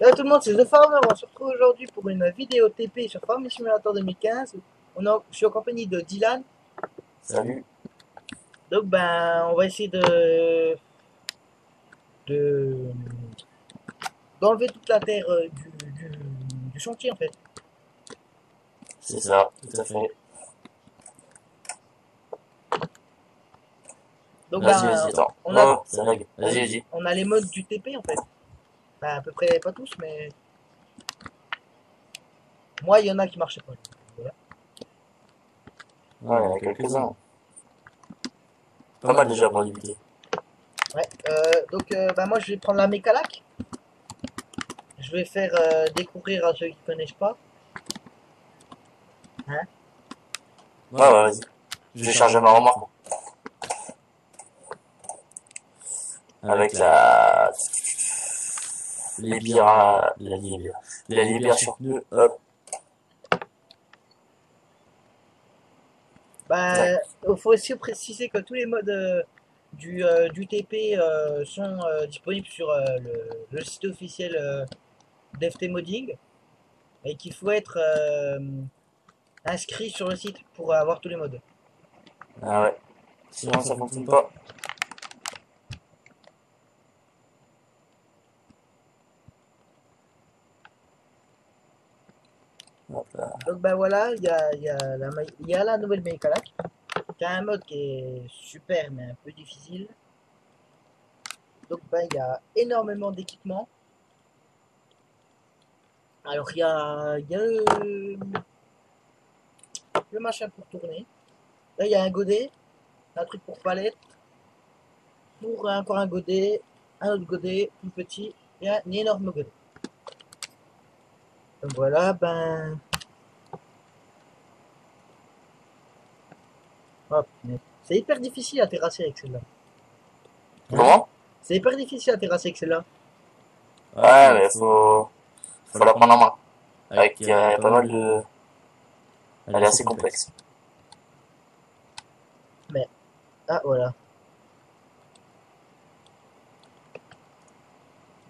Salut tout le monde, c'est The Farmer. On se retrouve aujourd'hui pour une vidéo TP sur Farming Simulator 2015. Je suis en compagnie de Dylan. Salut. Donc on va essayer d'enlever toute la terre du chantier en fait. C'est ça, tout à fait. Donc on a les modes du TP en fait. À peu près pas tous, mais moi il y en a qui marchaient pas. Voilà. Ouais, il y en a quelques-uns. Pas mal déjà pour l'imiter. Ouais, moi je vais prendre la Mecalac. Je vais faire découvrir à ceux qui connaissent pas. Hein? Ouais, ouais, vas-y. Je vais charger ma remorque. Avec la... La libère sur pneu, hop. Il faut aussi préciser que tous les modes du TP sont disponibles sur le site officiel d'FT Modding et qu'il faut être inscrit sur le site pour avoir tous les modes. Ah ouais, sinon ça fonctionne pas. Donc voilà, il y a la nouvelle Mecalac, qui a un mode qui est super mais un peu difficile. Donc il y a énormément d'équipements. Alors il y a le machin pour tourner. Là il y a un godet, un truc pour palette, pour encore un godet, un autre godet plus petit et un énorme godet. Donc voilà, c'est hyper difficile à terrasser avec celle-là. Comment? C'est hyper difficile à terrasser avec celle-là. Ouais, mais faut la prendre en main. Avec pas mal de... Elle est assez complexe. Mais... Ah, voilà.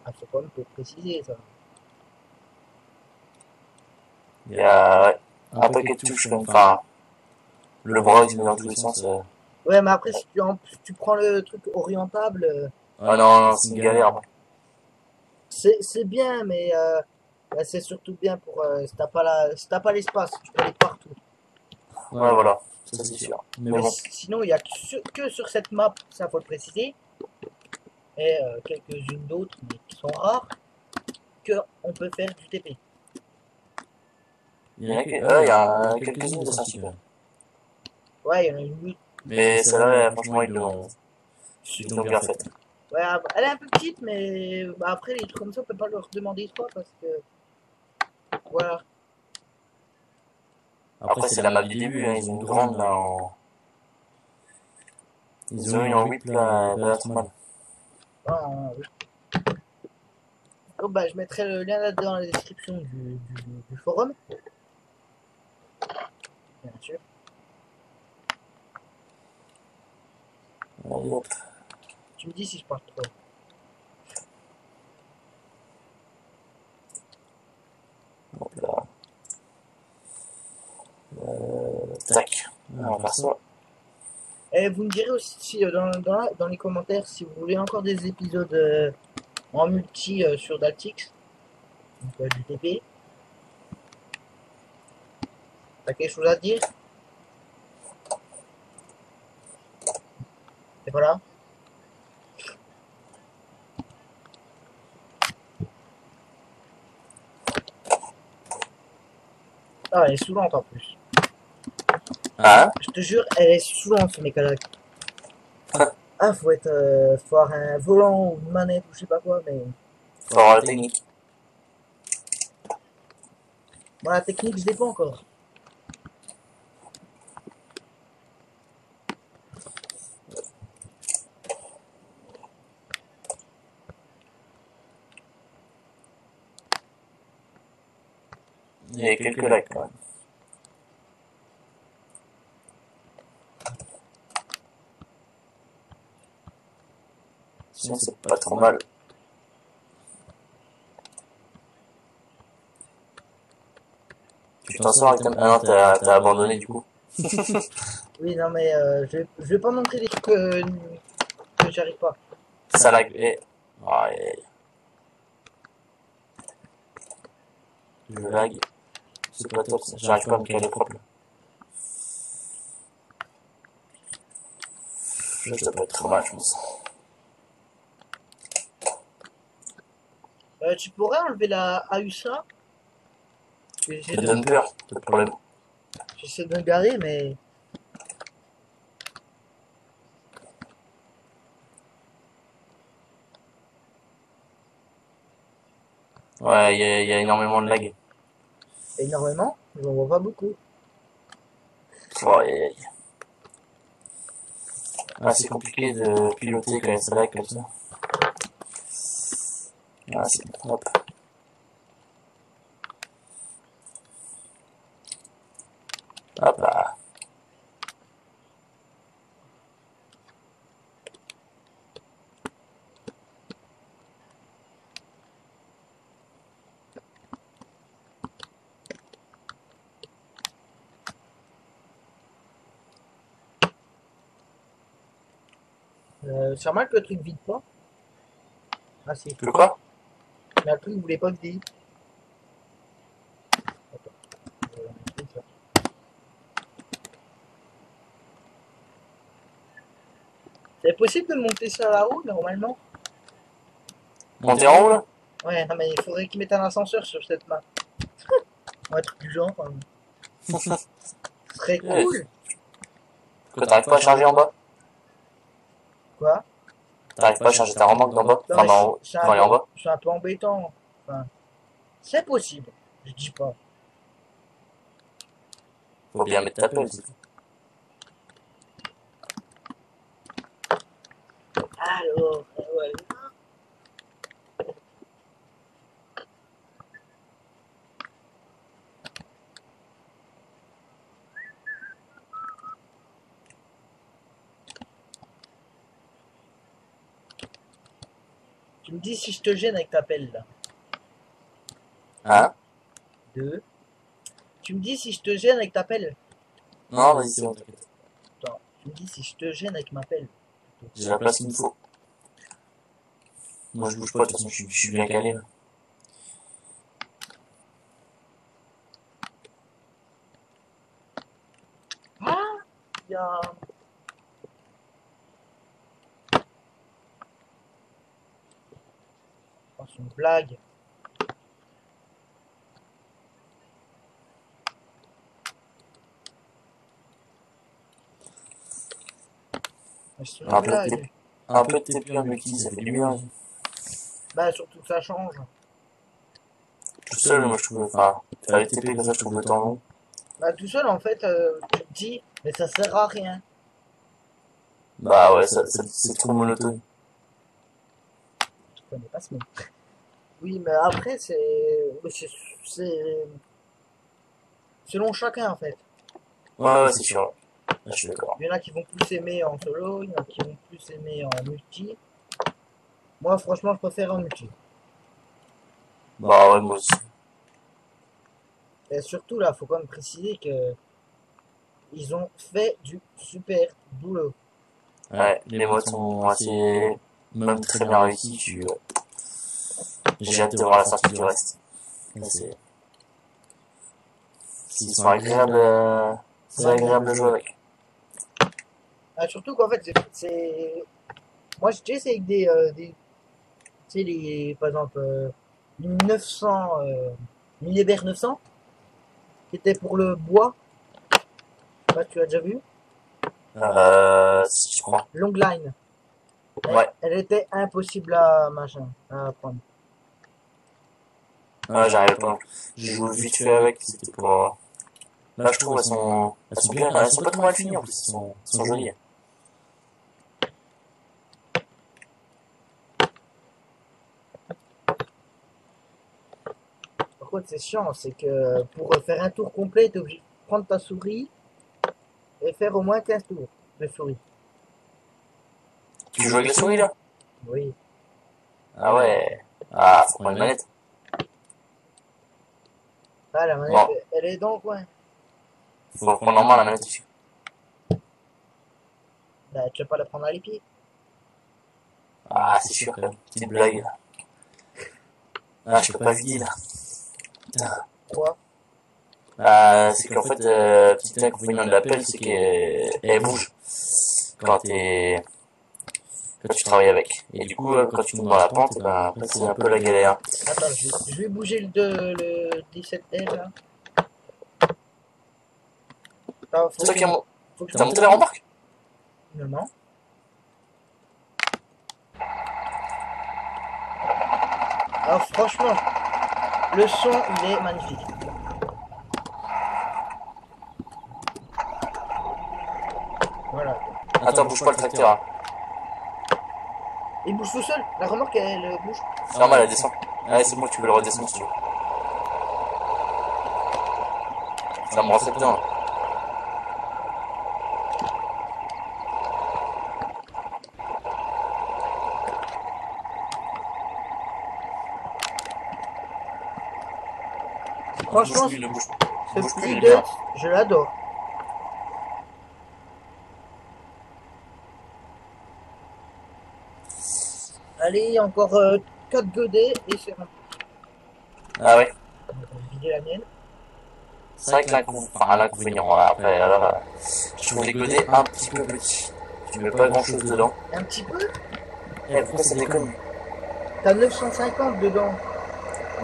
Ah, faut quand même préciser ça. Il y a un paquet de touches comme ça. Le bras il met dans tous les sens. Ouais, mais après, si tu prends le truc orientable. Ah non, c'est une galère. C'est bien, mais c'est surtout bien pour. Si t'as pas l'espace, tu peux aller partout. Ouais, voilà, ça c'est sûr. Mais bon. Sinon, il n'y a que sur cette map, ça faut le préciser. Et quelques-unes d'autres, mais qui sont rares, qu'on peut faire du TP. Il y en a quelques-unes de ça, super. Ouais, il y en a une. Mais celle-là, franchement, ils l'ont bien faite. Ouais, elle est un peu petite, mais après, les trucs comme ça, on peut pas leur demander trop parce que. Voilà. Après, c'est la map du début, hein. Ils ont une grande là en. Ils ont une en 8 là, la mal. Donc, je mettrai le lien là-dedans dans la description du forum. Bien sûr. Bon, tu me dis si je parle trop. Bon, là. Tac. On va faire ça. Et vous me direz aussi dans les commentaires si vous voulez encore des épisodes en multi sur Daltix. Donc du TP. T'as quelque chose à dire? Et voilà. Ah, elle est saoulante en plus. Ah, je te jure, elle est saoulante ce Mecalac. Ah, faut avoir un volant ou une manette ou je sais pas quoi, mais... Faut avoir la technique. Bon, la technique, je dépends encore. Il y a quelques lacs quand même. Sinon c'est pas trop mal. Tu t'en sors avec ta... Ah non, t'as abandonné du coup. Oui, non mais je vais pas montrer les trucs que j'arrive pas. Ça lag. Et... Ouais. Le lag. C'est pas top, j'arrive pas à me caler propre. Là, je dois pas être trop mal, je pense. Tu pourrais enlever la AUSA? Ça donne peur, pas de problème. J'essaie de me garder, mais... Ouais, il y a énormément de lag. Énormément? J'en vois pas beaucoup. Ouais. Ah, c'est compliqué de piloter quand ça lag comme ça. Ah, c'est propre. Hop là. C'est normal que le truc vide pas. Ah si. Le quoi? Mais le truc voulait pas vider. C'est possible de monter ça là-haut, normalement? Monter en haut, là? Ouais, non, mais il faudrait qu'ils mettent un ascenseur sur cette map. Ouais, truc du genre. Ce serait cool. Pourquoi t'arrives pas à charger en bas? Quoi? T'arrives pas à charger ta remorque d'en bas? Enfin, en haut. En bas? C'est un peu embêtant. Enfin, c'est possible. Je dis pas. Faut bien mettre ta pelle, c'est tout. Alors, voilà. Tu me dis si je te gêne avec ta pelle là. Hein? Deux. Tu me dis si je te gêne avec ta pelle. Non, vas-y, c'est bon. Attends, tu me dis si je te gêne avec ma pelle. J'ai la place qu'il me faut. Moi je bouge pas, de toute façon je suis bien calé là. Ah, y a... Oh, c'est une blague. Un peu de TP, mais qui ça fait du bien. Bah, surtout que ça change. Tout seul, moi je trouve. Enfin, faire les TP comme ça, je trouve le temps long. Bah, tout seul en fait, tu te dis, mais ça sert à rien. Bah, ouais, c'est trop monotone. Je connais pas ce mot. Oui, mais après, c'est selon chacun en fait. Ouais, c'est sûr. Là, je suis d'accord. Il y en a qui vont plus aimer en solo, il y en a qui vont plus aimer en multi. Moi, franchement, je préfère en multi. Bah ouais, moi aussi. Et surtout, là, faut quand même préciser que ils ont fait du super boulot. Ouais, les modes sont assez, même très bien réussis. J'ai hâte de voir la sortie du reste. S'ils sont agréables, c'est agréable de jouer avec. Ah, surtout qu'en fait, c'est... Moi, j'ai essayé avec des... Tu sais, les... Par exemple, 900... Hébert 900, qui était pour le bois. Je sais pas si tu l'as déjà vu. Si, je crois. Long line. Ouais. Elle était impossible à... Machin, à prendre. Ouais, j'arrive pas. J'ai joué vite fait avec, c'était pour... Là, je trouve, elles sont bien, elles sont pas trop mal finies en plus, elles sont jolies. Par contre, c'est chiant, c'est que pour faire un tour complet, t'es obligé de prendre ta souris et faire au moins 15 tours de souris. Tu joues avec la souris là? Oui. Ah ouais. Ah, faut prendre une manette. Ah, la manette, bon. Elle est dans le coin. Faut qu'on en main la manette dessus. Bah, tu vas pas la prendre à l'épied. Ah, c'est sûr, la petite blague là. Ah, je peux pas vider là. Putain. Quoi? Ah, c'est qu'en fait, petit inconvénient de la pelle, c'est qu'elle bouge quand tu travailles avec. Et du coup, quand tu montes dans la pente, ben, après, c'est un peu la galère. Attends, je vais bouger le 17L là. C'est toi qui as monté la remorque? Non, non. Alors franchement, le son il est magnifique. Voilà. Attends, bouge pas le tracteur. Hein. Il bouge tout seul, la remorque elle bouge. C'est normal, elle descend. Allez, c'est bon, tu peux le redescendre si tu veux. Ça me renseigne bien. Franchement, ce petit deux, je l'adore. Allez, encore 4 godets et c'est bon. Ah ouais. J'ai la mienne. C'est vrai que l'inconvénient, après, là, je trouve les godets un petit peu petits. Tu mets pas grand chose dedans. Un petit peu? Et après, ça déconne. T'as 950 dedans.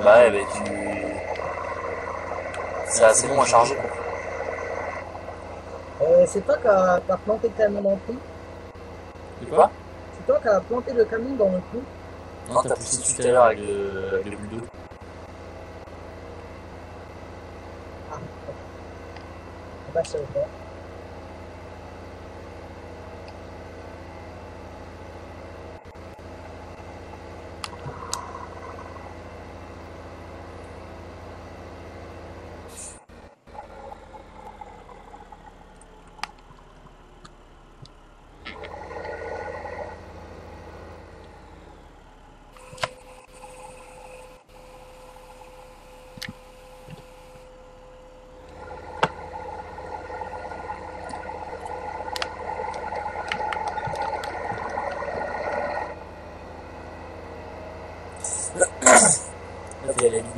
Bah ouais, mais tu... C'est assez moins chargé. C'est toi qui as planté le camion dans le trou. C'est quoi? C'est toi qui as planté le camion dans le trou. Non, t'as poussé dessus tout à l'heure avec le bulldozer. Ah, bah ça va faire.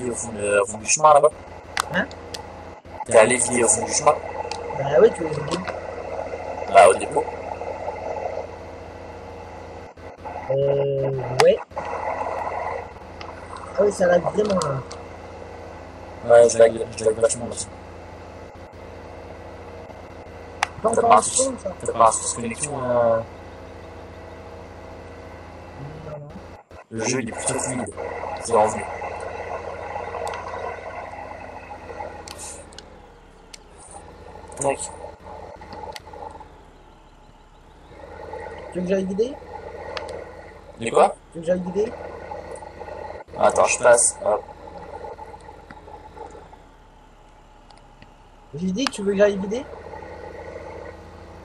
Au fond du chemin là-bas. Hein? T'es allé vider au fond du chemin? Bah oui, tu veux vider. Bah au dépôt. Ouais. Ah oui, ça lag vraiment là. Ouais, je lag vachement aussi. T'as pas un souci? T'as pas un souci de connexion? Non, non. Le jeu il est plutôt fluide. C'est revenu. Tu veux que j'aille guider? Mais quoi? Tu veux que j'aille guider? Attends, je passe. Hop. J'ai dit que tu veux que j'aille guider?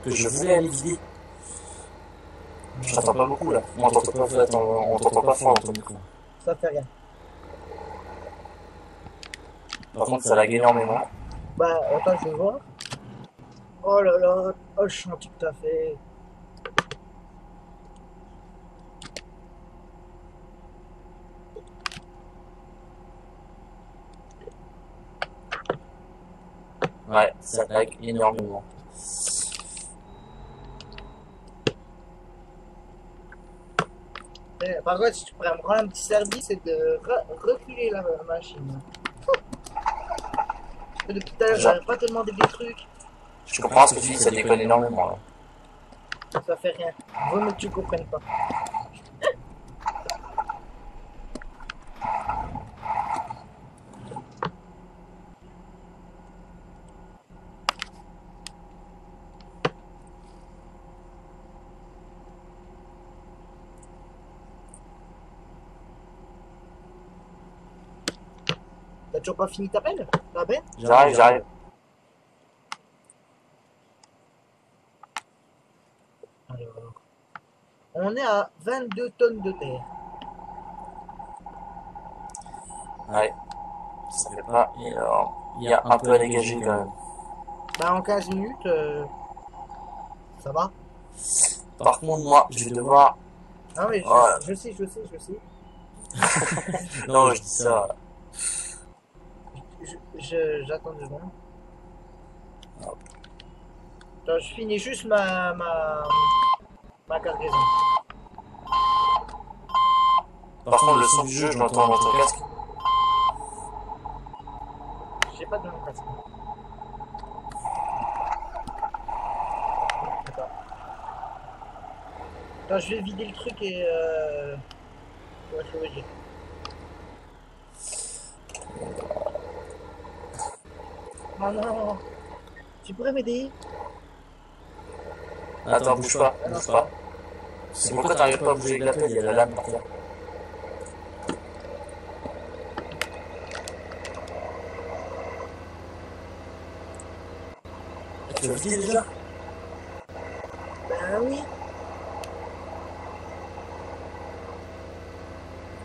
Que je voulais aller guider. Je t'entends pas beaucoup là. On t'entend pas fort dans ton micro. Ça fait rien. Par contre, ça lag énormément. Bah, attends, je vais voir. Oh là là, oh le chantier que t'as fait. Ouais, ça lag énormément. Par contre, si tu pourrais me rendre un petit service, c'est de reculer la machine. Depuis tout à l'heure, j'arrive pas à te demander des trucs. Je comprends ce que tu dis, ça déconne énormément là. Ça fait rien. Vaut mieux que tu comprennes pas. T'as toujours pas fini ta pelle? T'as peine? J'arrive. On est à 22 tonnes de terre. Ouais. C'est pas énorme. Il y a un peu à dégager quand même. Bah en 15 minutes, ça va. Par contre, moi, je vais devoir... Ah oui, voilà. je sais. Non, je dis ça. J'attends deux secondes. Hop. Donc, je finis juste ma cargaison. Par contre, le son du jeu, je l'entends dans ton casque. J'ai pas de mon casque. D'accord. Attends, je vais vider le truc et ouais, je vais le jeter. Oh non, tu pourrais m'aider? Attends, bouge pas, bouge pas. C'est pourquoi t'arrives pas à bouger avec la pelle, il y a la lame par terre. Tu l'as vidé déjà? Ben oui.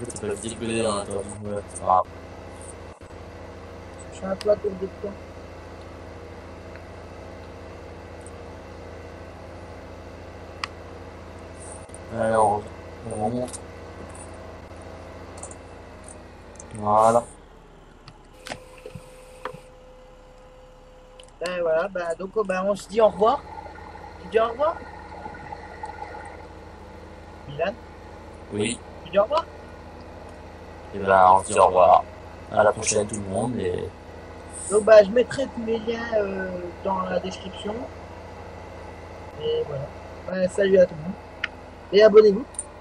Tu peux vider le délire, hein, toi. Ouais, c'est grave. Je fais un plat pour le décor. Alors, on remonte. Voilà. Ben voilà, ben donc ben, on se dit au revoir. Tu dis au revoir? Dylan? Oui. Tu dis au revoir? Et ben on se dit au revoir. À la prochaine tout le monde. Et... donc ben, je mettrai tous les liens dans la description. Et voilà. Ben, salut à tout le monde. Et abonnez-vous.